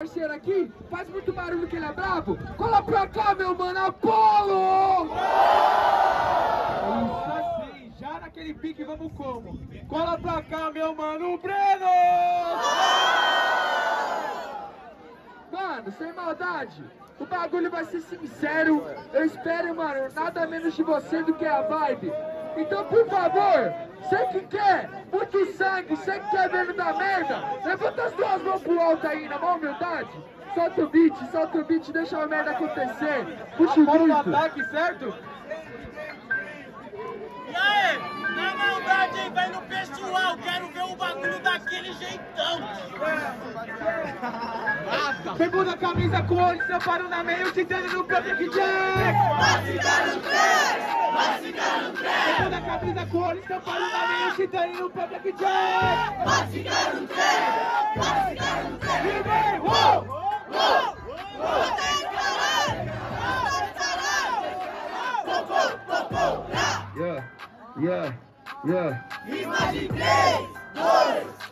Parceiro aqui, faz muito barulho que ele é brabo. Cola pra cá, meu mano, Apollo! Isso assim, já naquele pique vamos como? Cola pra cá, meu mano, Breno! Mano, sem maldade, o bagulho vai ser sincero. Eu espero, mano, nada menos de você do que a vibe. Então, por favor, você que quer muito sangue, você que quer ver da merda, levanta as duas mãos pro alto aí, na maior humildade. Solta o beat, deixa a merda acontecer. Puxa o grito. Ataque, certo? E aí, na maldade, hein, vai no festival, quero ver o bagulho daquele jeitão. Segunda camisa com olho, separando na meia, o titânio no canto que Jack. Segunda camisa com olho, estampado na meia, o titânio no pé, Black Jack. E vem, uou, uou, uou. Yeah, yeah, yeah. Rima de 3,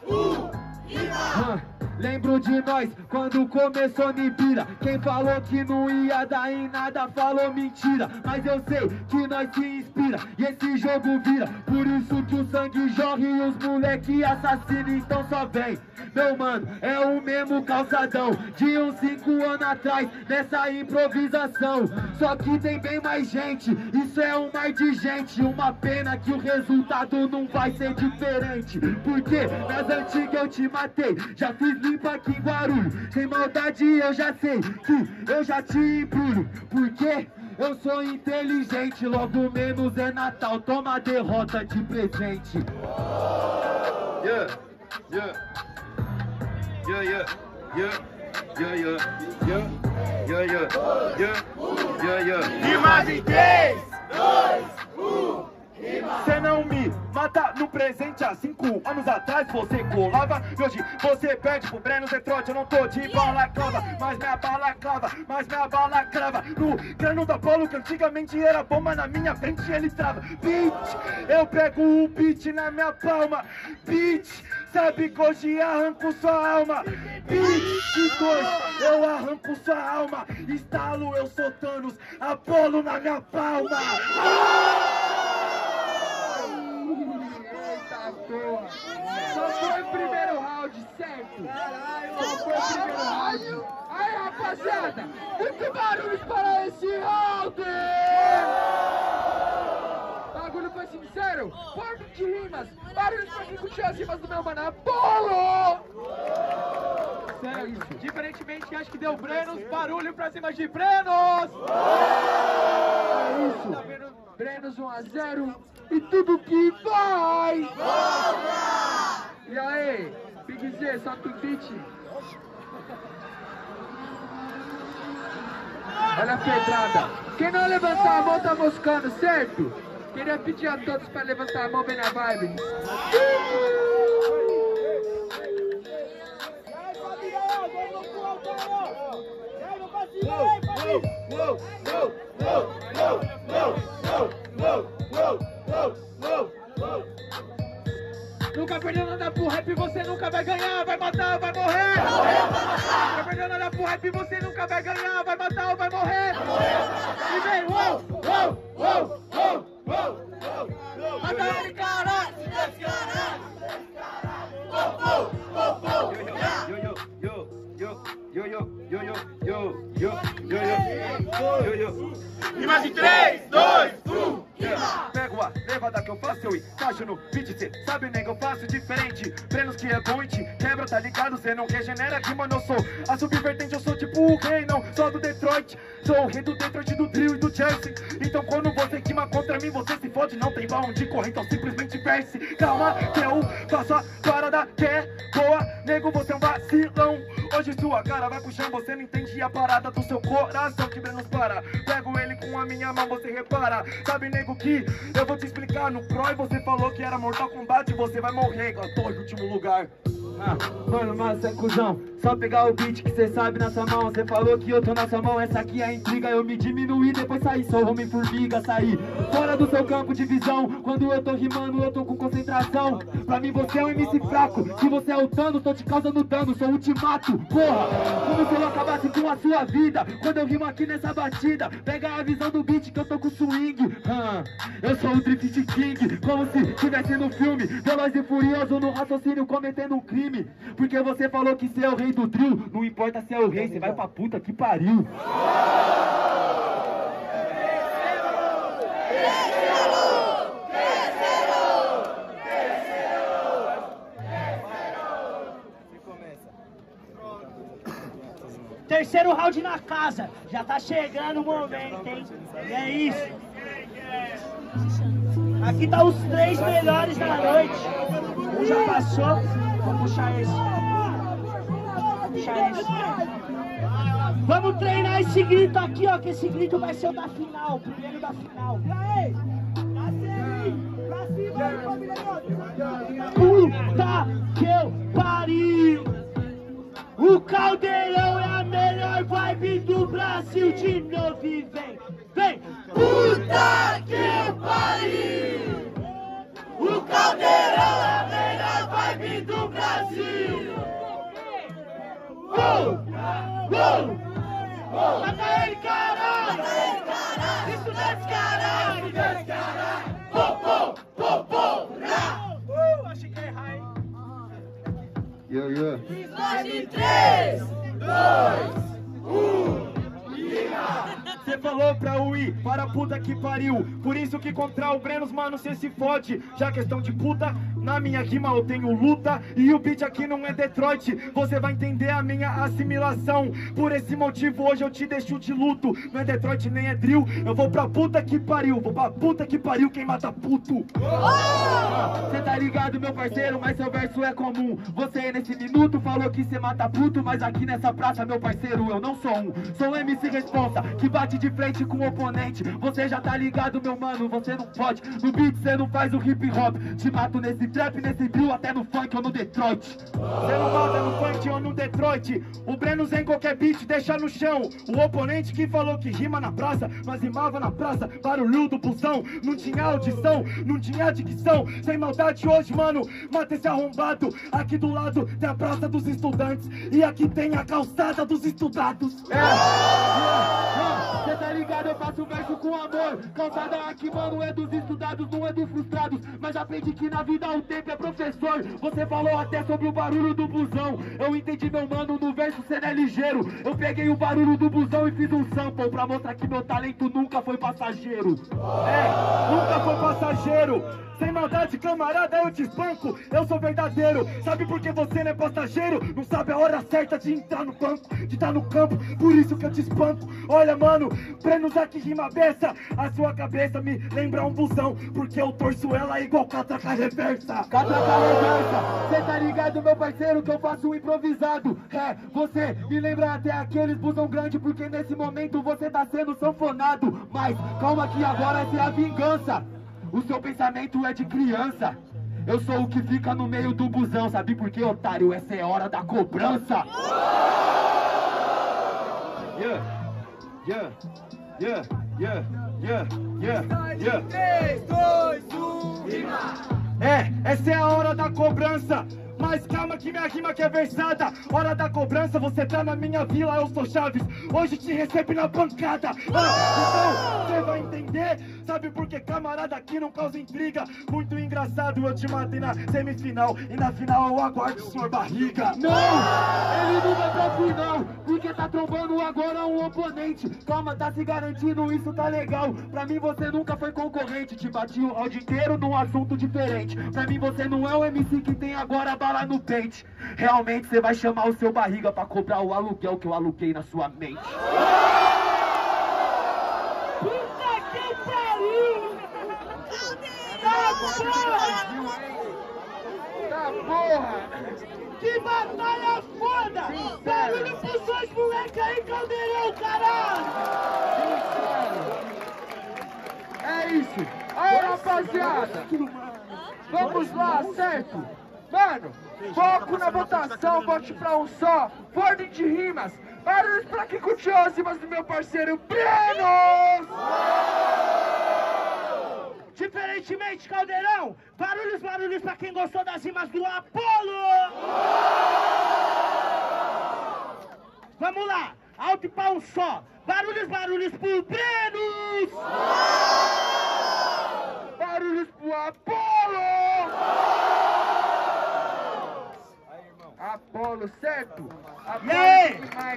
2, 1, rima. Lembro de nós, quando começou Nibira. Quem falou que não ia dar em nada, falou mentira. Mas eu sei que nós se inspira, e esse jogo vira. Por isso que o sangue jorra e os moleque assassina. Então só vem, meu mano, é o mesmo calçadão de uns 5 anos atrás, nessa improvisação. Só que tem bem mais gente, isso é um mar de gente. Uma pena que o resultado não vai ser diferente, porque nas antigas eu te matei, já fiz limpa aqui em Guarulhos. Sem maldade eu já sei que eu já te embrulho, porque eu sou inteligente. Logo menos é Natal, toma a derrota de presente. Yeah, yeah, yeah, yeah, yeah, yeah, yeah, yeah, yeah, yeah, yeah, yeah. Imagem 3, 2, 1. Cê não me mata no presente. Há 5 anos atrás você colava, e hoje você perde pro Breno Z. Frod. Eu não tô de balaclava, mas minha balaclava, no crânio do Apollo, que antigamente era bomba, na minha frente ele trava. Bitch, eu pego o beat na minha palma. Bitch, sabe que hoje arranco sua alma. Bitch, que coisa, eu arranco sua alma. Estalo, eu sou Thanos, Apollo na minha palma. Só foi o primeiro round, certo? Caralho, só foi o primeiro round. Aí, rapaziada, muito barulho para esse round! O bagulho foi sincero, porto de rimas, barulho pra quem curtiu as rimas do meu mano Apollo! Certo, diferentemente, acho que deu Brennuz, barulho pra cima de Brennuz! É isso! Brennuz 1 a 0 e tudo que vai! Volta! E aí, Big Z, solta o beat. Olha a pedrada. Quem não levantar a mão tá moscando, certo? Queria pedir a todos para levantar a mão bem na vibe. Nunca perdeu nada pro rap, você nunca vai ganhar, vai matar ou vai morrer. Nunca perdeu nada pro rap, você nunca vai ganhar, vai matar ou vai morrer. E vem, uou, uou, uou, uou, uou, uou. Mata ele, caralho, descarado, descarado. Uou, uou, uou, uou. Rima de 3, 2, 1. Pego a levada que eu faço, eu encaixo no beat. Cê sabe, nego, eu faço diferente. Brennuz que é bom e te quebra, tá ligado? Cê não regenera aqui, mano, eu sou a subvertente. Eu sou tipo o rei, não só do Detroit. Sou o rei do Detroit, do Drill e do Jersey. Então quando você queima contra mim, você se fode. Não tem pra onde correr, então simplesmente verse. Calma, que eu faço a parada que é boa. Nego, você é um vacilão. Hoje sua cara vai pro chão, você não entende a parada do seu coração. Que Brennuz para, pego ele com a minha mão, você repara. Sabe, nego, que eu vou te explicar. No Pro e você falou que era Mortal Kombat, você vai morrer. Eu tô em último lugar. Mano, mas é cuzão, só pegar o beat que cê sabe nessa mão. Cê falou que eu tô na sua mão, essa aqui é a intriga. Eu me diminuí, depois saí, sou homem-formiga, saí fora do seu campo de visão. Quando eu tô rimando, eu tô com concentração. Pra mim você é um MC fraco, que você é o Thanos, tô te causando dano, sou ultimato, porra. Como se eu acabasse com a sua vida, quando eu rimo aqui nessa batida. Pega a visão do beat que eu tô com swing. Eu sou o Drift King, como se estivesse no filme Veloz e Furioso, no raciocínio cometendo um crime. Porque você falou que você é o rei do trio. Não importa se é o rei, você vai pra puta que pariu. Terceiro round na casa. Já tá chegando o momento, hein? É isso. Aqui tá os três melhores da noite. Um já passou. Vamos puxar esse. Vamos treinar esse grito aqui, ó. Que esse grito vai ser o da final. Primeiro da final. Puta que eu pariu. O Caldeirão é a melhor vibe do Brasil. De novo e vem, vem. Puta que eu pariu. O Caldeirão é a melhor vibe do Brasil. Mata ele, caralho! Isso não é descarado! Achei que ia errar, hein? Slide 3, 2, 1. Cê falou pra eu ir para a puta que pariu. Por isso que contra o Brennuz, mano, cê se fode. Já questão de puta, na minha rima eu tenho luta. E o beat aqui não é Detroit. Você vai entender a minha assimilação. Por esse motivo hoje eu te deixo de luto. Não é Detroit nem é drill. Eu vou pra puta que pariu. Vou pra puta que pariu quem mata puto. Cê tá ligado, meu parceiro, mas seu verso é comum. Você nesse minuto falou que cê mata puto, mas aqui nessa praça, meu parceiro, eu não sou um. Sou MC responsa, que bate de frente com o oponente. Você já tá ligado, meu mano, você não pode. No beat você não faz o hip hop. Te mato nesse trap, nesse drill, até no funk ou no Detroit. Você não mata no funk ou no Detroit. O Brennuz em qualquer beat deixa no chão. O oponente que falou que rima na praça, mas rimava na praça, barulho do pulsão. Não tinha audição, não tinha dicção. Sem maldade hoje, mano, mata esse arrombado. Aqui do lado tem a praça dos estudantes, e aqui tem a calçada dos estudados. Cê tá ligado, eu faço verso com amor. Calçada aqui, mano, é dos estudados, não é dos frustrados. Mas aprendi que na vida o tempo é professor. Você falou até sobre o barulho do busão. Eu entendi, meu mano, no verso cê não é ligeiro. Eu peguei o barulho do busão e fiz um sample pra mostrar que meu talento nunca foi passageiro. Nunca foi passageiro. Sem maldade, camarada, eu te espanco. Eu sou verdadeiro. Sabe por que você não é passageiro? Não sabe a hora certa de entrar no banco, de estar no campo. Por isso que eu te espanco. Olha, mano, Brennuz aqui rima beça. A sua cabeça me lembra um busão, porque eu torço ela igual catraca reversa. Catraca reversa. Cê tá ligado, meu parceiro, que eu faço um improvisado. Você me lembra até aqueles busão grande, porque nesse momento você tá sendo sanfonado. Mas calma que agora essa é a vingança. O seu pensamento é de criança. Eu sou o que fica no meio do busão. Sabe por quê, otário? Essa é hora da cobrança. Essa é a hora da cobrança. Mas calma que minha rima que é versada. Hora da cobrança, você tá na minha vila. Eu sou Chaves, hoje te recebo na pancada. Então, você vai entender. Sabe por que camarada aqui não causa intriga. Muito engraçado, eu te matei na semifinal. E na final eu aguardo sua barriga. Não, ele não vai pra final. Porque tá trombando agora um oponente. Calma, tá se garantindo, isso tá legal. Pra mim você nunca foi concorrente. Te bati o áudio inteiro num assunto diferente. Pra mim você não é o MC que tem agora a lá no pente. Realmente você vai chamar o seu barriga pra cobrar o aluguel que eu aluguei na sua mente. Puta que pariu! Da porra! Que batalha foda! Barulho pros dois moleques aí, Caldeirão, caralho! É isso! Aí, rapaziada! Vamos lá, certo? Mano, foco na votação, vote pra um só. Ordem de rimas. Barulhos pra quem curtiu as rimas do meu parceiro Brennuz! Diferentemente, Caldeirão, barulhos pra quem gostou das rimas do Apollo! Vamos lá, alto e pra um só. Barulhos pro Brennuz! Barulhos pro Apollo! Apollo, certo? Apollo, e aí?